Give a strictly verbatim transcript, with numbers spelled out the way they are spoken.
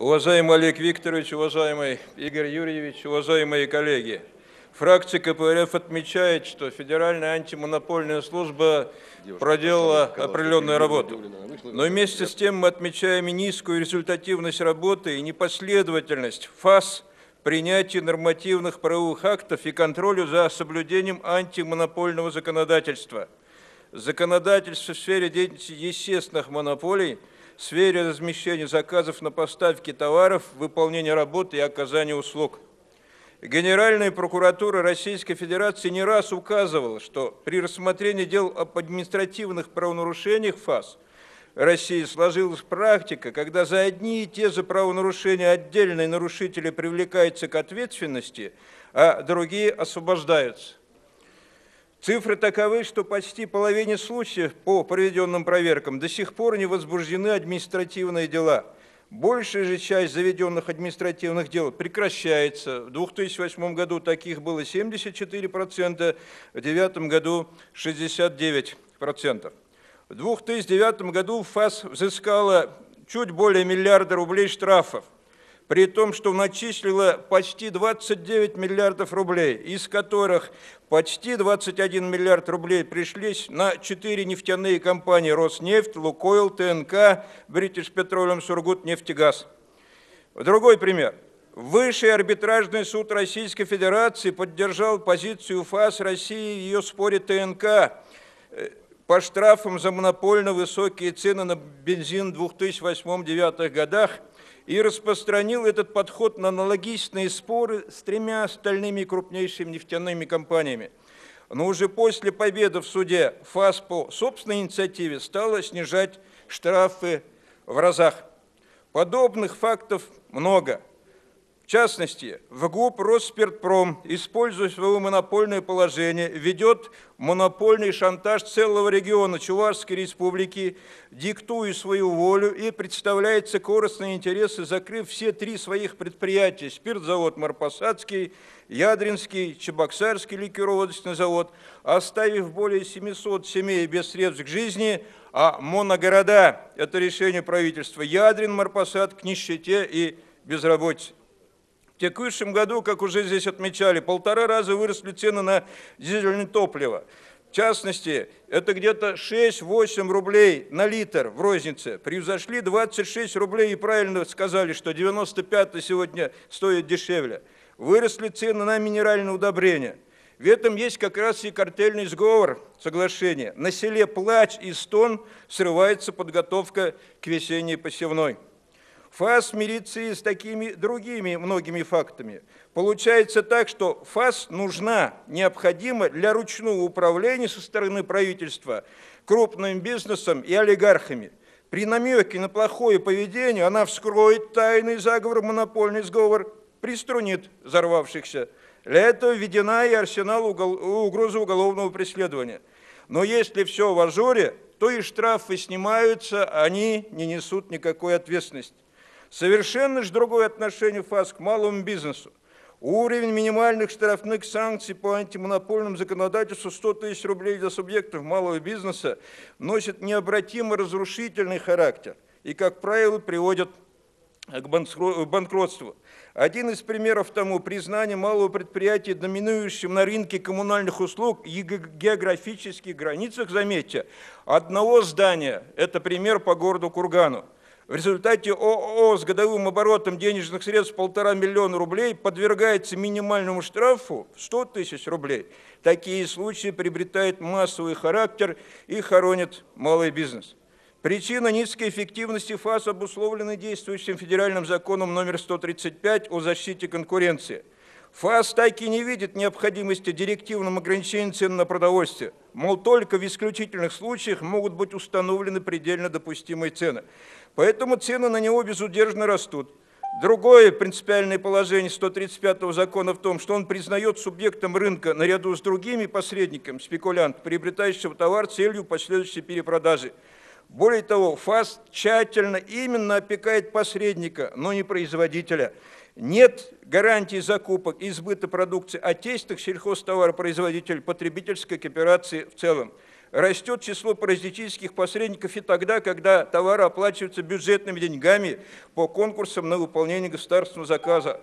Уважаемый Олег Викторович, уважаемый Игорь Юрьевич, уважаемые коллеги. Фракция КПРФ отмечает, что Федеральная антимонопольная служба проделала определенную работу. Но вместе с тем мы отмечаем и низкую результативность работы и непоследовательность ФАС в принятии нормативных правовых актов и контролю за соблюдением антимонопольного законодательства. Законодательство в сфере деятельности естественных монополий, в сфере размещения заказов на поставки товаров, выполнение работы и оказание услуг. Генеральная прокуратура Российской Федерации не раз указывала, что при рассмотрении дел об административных правонарушениях ФАС России сложилась практика, когда за одни и те же правонарушения отдельные нарушители привлекаются к ответственности, а другие освобождаются. Цифры таковы, что почти половине случаев по проведенным проверкам до сих пор не возбуждены административные дела. Большая же часть заведенных административных дел прекращается. В две тысячи восьмом году таких было семьдесят четыре процента, в две тысячи девятом году шестьдесят девять процентов. В две тысячи девятом году ФАС взыскала чуть более миллиарда рублей штрафов, при том, что начислила почти двадцать девять миллиардов рублей, из которых почти двадцать один миллиард рублей пришлись на четыре нефтяные компании «Роснефть», «Лукойл», «ТНК», «Бритиш-Петролем», «Сургут», «Нефтегаз». Другой пример. Высший арбитражный суд Российской Федерации поддержал позицию ФАС России в ее споре ТНК по штрафам за монопольно высокие цены на бензин в две тысячи восьмом — две тысячи девятом годах и распространил этот подход на аналогичные споры с тремя остальными крупнейшими нефтяными компаниями. Но уже после победы в суде ФАС по собственной инициативе стала снижать штрафы в разах. Подобных фактов много. В частности, в ГУП Росспиртпром, используя свое монопольное положение, ведет монопольный шантаж целого региона Чувашской республики, диктуя свою волю и представляется корыстные интересы, закрыв все три своих предприятия – спиртзавод Марпосадский, Ядринский, Чебоксарский ликероводочный завод, оставив более семисот семей без средств к жизни, а моногорода – это решение правительства Ядрин, Марпосад к нищете и безработице. В текущем году, как уже здесь отмечали, полтора раза выросли цены на дизельное топливо. В частности, это где-то шесть-восемь рублей на литр в рознице. Превзошли двадцать шесть рублей и правильно сказали, что девяносто пятый сегодня стоит дешевле. Выросли цены на минеральные удобрения. В этом есть как раз и картельный сговор, соглашение. На селе плач и стон, срывается подготовка к весенней посевной. ФАС мирится и с такими другими многими фактами. Получается так, что ФАС нужна, необходима для ручного управления со стороны правительства крупным бизнесом и олигархами. При намеке на плохое поведение она вскроет тайный заговор, монопольный сговор, приструнит взорвавшихся. Для этого введена и арсенал угрозы уголовного преследования. Но если все в ажуре, то и штрафы снимаются, они не несут никакой ответственности. Совершенно же другое отношение ФАС к малому бизнесу. Уровень минимальных штрафных санкций по антимонопольному законодательству сто тысяч рублей для субъектов малого бизнеса носит необратимо разрушительный характер и, как правило, приводит к банкротству. Один из примеров тому – признание малого предприятия доминирующим на рынке коммунальных услуг и географических границах, заметьте, одного здания – это пример по городу Кургану. В результате ООО с годовым оборотом денежных средств полтора миллиона рублей подвергается минимальному штрафу в сто тысяч рублей. Такие случаи приобретают массовый характер и хоронят малый бизнес. Причина низкой эффективности ФАС обусловлена действующим федеральным законом номер сто тридцать пять о защите конкуренции. ФАС так и не видит необходимости директивного ограничения цен на продовольствие. Мол, только в исключительных случаях могут быть установлены предельно допустимые цены. Поэтому цены на него безудержно растут. Другое принципиальное положение сто тридцать пятого закона в том, что он признает субъектом рынка наряду с другими посредниками спекулянт, приобретающего товар целью последующей перепродажи. Более того, ФАС тщательно именно опекает посредника, но не производителя. Нет гарантии закупок и сбыта продукции отечественных сельхозтоваропроизводителей, потребительской кооперации в целом. Растет число паразитических посредников и тогда, когда товары оплачиваются бюджетными деньгами по конкурсам на выполнение государственного заказа.